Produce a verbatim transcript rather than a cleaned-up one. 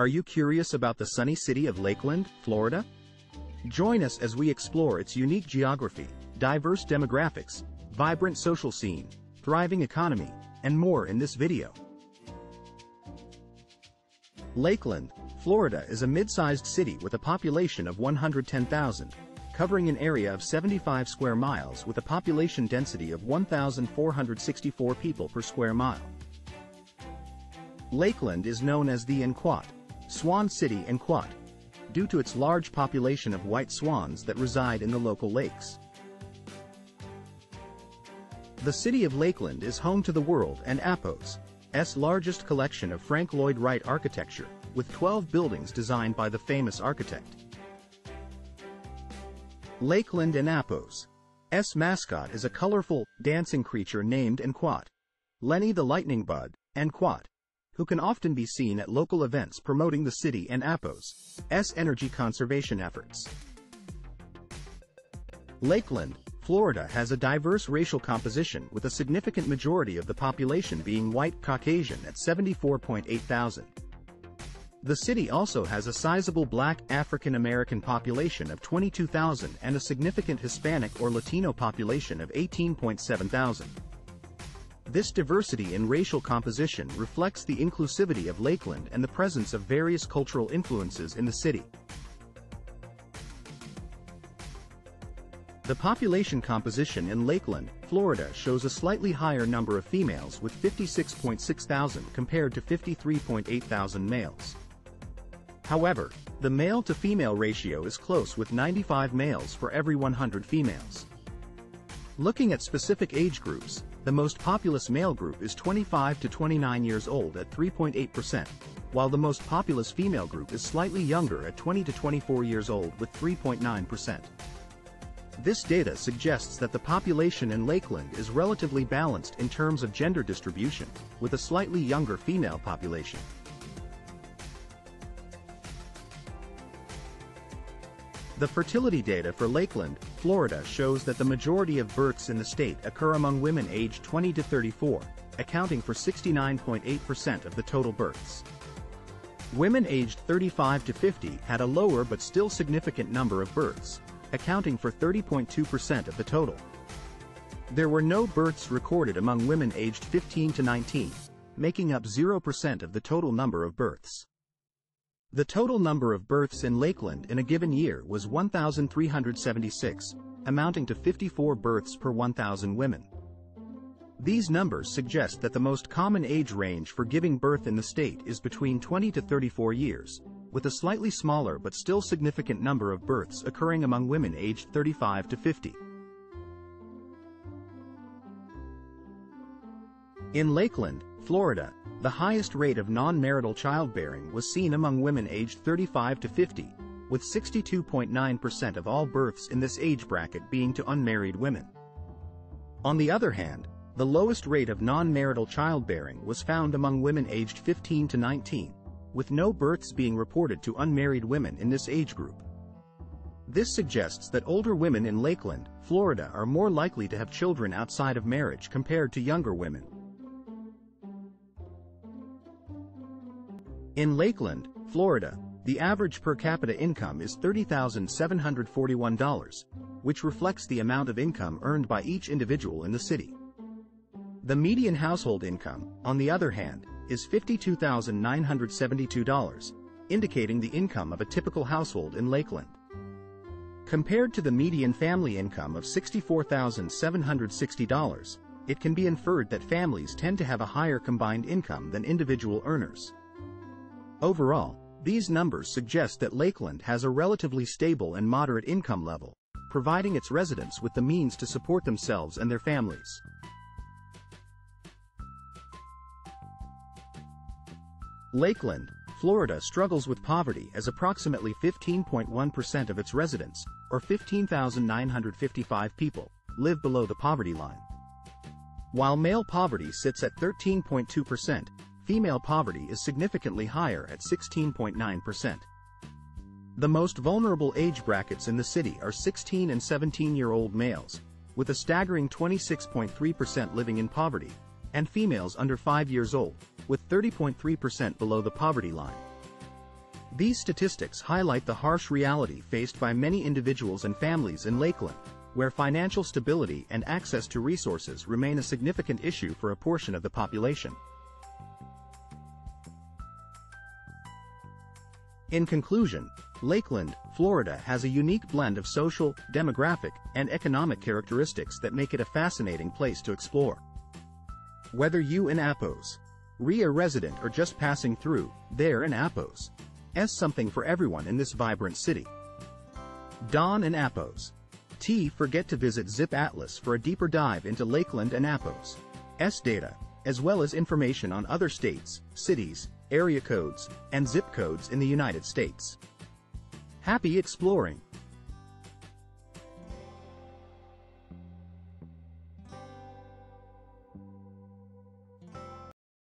Are you curious about the sunny city of Lakeland, Florida? Join us as we explore its unique geography, diverse demographics, vibrant social scene, thriving economy, and more in this video. Lakeland, Florida is a mid-sized city with a population of one hundred ten thousand, covering an area of seventy-five square miles with a population density of one thousand four hundred sixty-four people per square mile. Lakeland is known as the Enquat, Swan City Enquat, due to its large population of white swans that reside in the local lakes. The city of Lakeland is home to the World and APO's largest collection of Frank Lloyd Wright architecture, with twelve buildings designed by the famous architect. Lakeland and APO's mascot is a colorful, dancing creature named Enquat, Lenny the Lightning Bug, Enquat, who can often be seen at local events promoting the city and APO's energy conservation efforts. Lakeland, Florida has a diverse racial composition with a significant majority of the population being white Caucasian at seventy-four point eight thousand. The city also has a sizable black African American population of twenty-two thousand and a significant Hispanic or Latino population of eighteen point seven thousand. This diversity in racial composition reflects the inclusivity of Lakeland and the presence of various cultural influences in the city. The population composition in Lakeland, Florida shows a slightly higher number of females with fifty-six point six thousand compared to fifty-three point eight thousand males. However, the male-to-female ratio is close with ninety-five males for every one hundred females. Looking at specific age groups, the most populous male group is twenty-five to twenty-nine years old at three point eight percent, while the most populous female group is slightly younger at twenty to twenty-four years old with three point nine percent. This data suggests that the population in Lakeland is relatively balanced in terms of gender distribution, with a slightly younger female population. The fertility data for Lakeland, Florida shows that the majority of births in the state occur among women aged twenty to thirty-four, accounting for sixty-nine point eight percent of the total births. Women aged thirty-five to fifty had a lower but still significant number of births, accounting for thirty point two percent of the total. There were no births recorded among women aged fifteen to nineteen, making up zero percent of the total number of births. The total number of births in Lakeland in a given year was one thousand three hundred seventy-six, amounting to fifty-four births per one thousand women. These numbers suggest that the most common age range for giving birth in the state is between twenty to thirty-four years, with a slightly smaller but still significant number of births occurring among women aged thirty-five to fifty. In Lakeland, Florida, the highest rate of non-marital childbearing was seen among women aged thirty-five to fifty, with sixty-two point nine percent of all births in this age bracket being to unmarried women. On the other hand, the lowest rate of non-marital childbearing was found among women aged fifteen to nineteen, with no births being reported to unmarried women in this age group. This suggests that older women in Lakeland, Florida are more likely to have children outside of marriage compared to younger women. In Lakeland, Florida, the average per capita income is thirty thousand seven hundred forty-one dollars, which reflects the amount of income earned by each individual in the city. The median household income, on the other hand, is fifty-two thousand nine hundred seventy-two dollars, indicating the income of a typical household in Lakeland. Compared to the median family income of sixty-four thousand seven hundred sixty dollars, it can be inferred that families tend to have a higher combined income than individual earners. Overall, these numbers suggest that Lakeland has a relatively stable and moderate income level, providing its residents with the means to support themselves and their families. Lakeland, Florida struggles with poverty as approximately fifteen point one percent of its residents, or fifteen thousand nine hundred fifty-five people, live below the poverty line. While male poverty sits at thirteen point two percent, female poverty is significantly higher at sixteen point nine percent. The most vulnerable age brackets in the city are sixteen and seventeen-year-old males, with a staggering twenty-six point three percent living in poverty, and females under five years old, with thirty point three percent below the poverty line. These statistics highlight the harsh reality faced by many individuals and families in Lakeland, where financial stability and access to resources remain a significant issue for a portion of the population. In conclusion, Lakeland, Florida has a unique blend of social, demographic, and economic characteristics that make it a fascinating place to explore. Whether you in Apos, Rio resident or just passing through, there in Apos, there's something for everyone in this vibrant city. Don in Apos. Don't forget to visit Zip Atlas for a deeper dive into Lakeland and Apos' data, as well as information on other states, cities, area codes, and zip codes in the United States. Happy exploring!